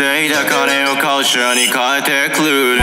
Sayだ彼をカルチャーに変えてくる